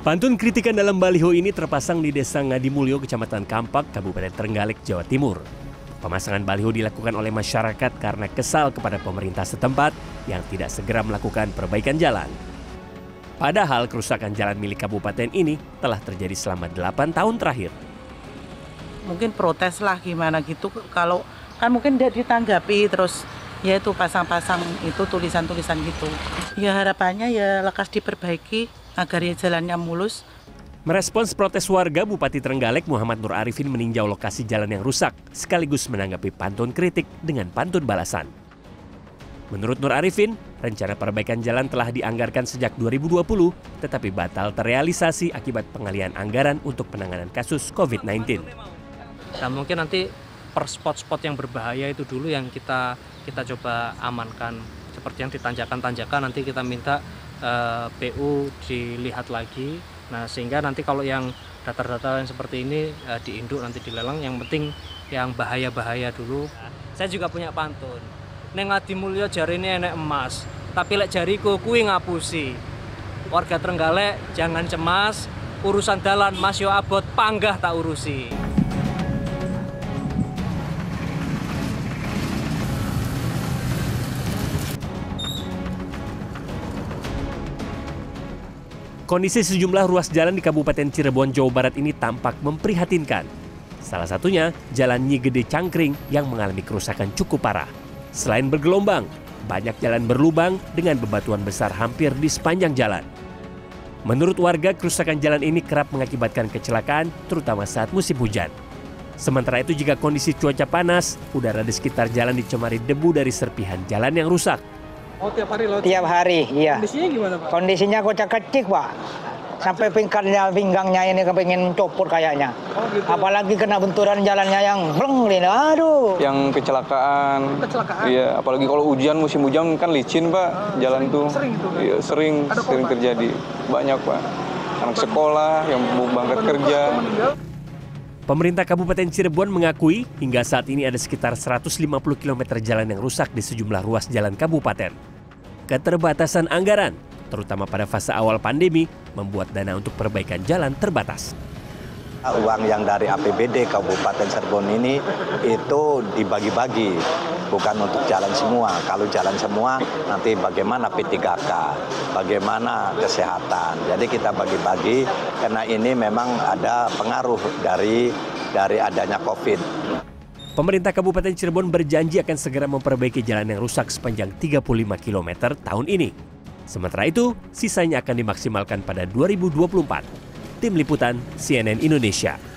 Pantun kritikan dalam baliho ini terpasang di Desa Ngadimulyo, Kecamatan Kampak, Kabupaten Trenggalek, Jawa Timur. Pemasangan baliho dilakukan oleh masyarakat karena kesal kepada pemerintah setempat yang tidak segera melakukan perbaikan jalan. Padahal kerusakan jalan milik kabupaten ini telah terjadi selama 8 tahun terakhir. Mungkin protes lah gimana gitu, kalau kan mungkin tidak ditanggapi terus. Ya itu pasang-pasang itu tulisan-tulisan gitu. Ya harapannya ya lekas diperbaiki agar ya jalannya mulus. Merespons protes warga, Bupati Trenggalek Muhammad Nur Arifin meninjau lokasi jalan yang rusak sekaligus menanggapi pantun kritik dengan pantun balasan. Menurut Nur Arifin, rencana perbaikan jalan telah dianggarkan sejak 2020 tetapi batal terrealisasi akibat pengalihan anggaran untuk penanganan kasus COVID-19. Nah, mungkin nanti per spot-spot yang berbahaya itu dulu yang kita coba amankan, seperti yang ditanjakan-tanjakan nanti kita minta PU dilihat lagi. Nah, sehingga nanti kalau yang datar-datar yang seperti ini diinduk nanti dilelang, yang penting yang bahaya-bahaya dulu. Saya juga punya pantun. Neng Ngadimulyo jari ini enek emas, tapi lek jariku kui ngapusi. Warga Trenggalek jangan cemas, urusan dalan Mas yo abot panggah tak urusi. Kondisi sejumlah ruas jalan di Kabupaten Cirebon, Jawa Barat ini tampak memprihatinkan. Salah satunya, Jalan Nyi Gede Cangkring yang mengalami kerusakan cukup parah. Selain bergelombang, banyak jalan berlubang dengan bebatuan besar hampir di sepanjang jalan. Menurut warga, kerusakan jalan ini kerap mengakibatkan kecelakaan, terutama saat musim hujan. Sementara itu, jika kondisi cuaca panas, udara di sekitar jalan dicemari debu dari serpihan jalan yang rusak. Oh, tiap hari loh? Tiap hari, iya. Kondisinya gimana, Pak? Kondisinya kocak-kacik, Pak. Sampai pinggangnya ini kepingin copot kayaknya. Oh, gitu. Apalagi kena benturan jalannya yang bleng, aduh. Yang kecelakaan. Kecelakaan? Iya, apalagi kalau hujan, musim hujan kan licin, Pak. Ah, jalan sering, tuh. Sering itu, kan? Iya, sering terjadi. Banyak, Pak. Anak sekolah, yang berangkat kerja. Pemerintah Kabupaten Cirebon mengakui hingga saat ini ada sekitar 150 km jalan yang rusak di sejumlah ruas jalan kabupaten. Keterbatasan anggaran, terutama pada fase awal pandemi, membuat dana untuk perbaikan jalan terbatas. Uang yang dari APBD Kabupaten Cirebon ini itu dibagi-bagi, bukan untuk jalan semua. Kalau jalan semua nanti bagaimana P3K, bagaimana kesehatan. Jadi kita bagi-bagi karena ini memang ada pengaruh dari adanya COVID. Pemerintah Kabupaten Cirebon berjanji akan segera memperbaiki jalan yang rusak sepanjang 35 km tahun ini. Sementara itu, sisanya akan dimaksimalkan pada 2024. Tim Liputan CNN Indonesia.